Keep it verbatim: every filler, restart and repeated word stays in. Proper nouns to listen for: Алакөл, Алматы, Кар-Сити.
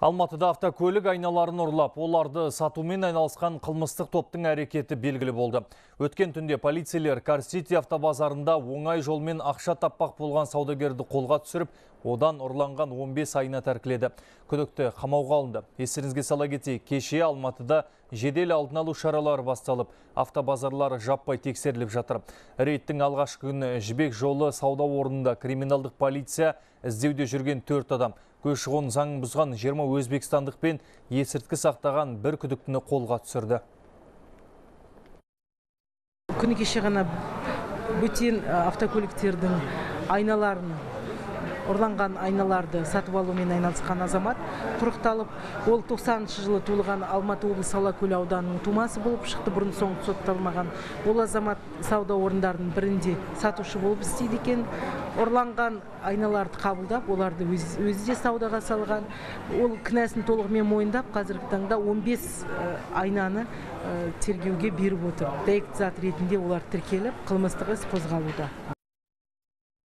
Алматыда автокөлік айналарын ұрлап, оларды сатумен айналысқан қылмыстық топтың әрекеті белгілі болды. Өткен түнде полицейлер Кар-Сити автобазарында оңай жолмен ақша таппақ болған саудагерді қолға түсіріп, одан ұрланған он бес айна тәркіледі. Күдікті қамауға алынды. Естеріңізге сала кетейік, кеше Алматыда жедел алдын алу шаралары басталып, автобазарлар жаппай тексеріліп жатыр. Рейдтің алғашқы күні Жібек жолы сауда орнында криминалдық полиция іздеуде жүрген төрт адам, көші-қон заңын бұзған жиырма өзбекстандық пен есірткі сақтаған бір күдіктіні қолға түсірді. Күні кеше ғана бөтен автокөліктердің айналарын, ұрланған айналарды сатып алумен айналысқан азамат құрықталып, ол тоқсаныншы жылы туылған Алматы облысы Алакөл ауданының тумасы болып шықты, бұрын соңды сотталмаған. Ол азамат сауда орындарының бірінде сатушы болып істейді екен. Орланған айналарды қабылдап, оларды өзі де саудаға салған. Ол кінәсін толығымен мойындап, қазіргі таңда он бес айнаны тергеуге беріп отыр. Дәйекті зат ретінде олар тіркеліп, қылмыстық іс қозғалуда.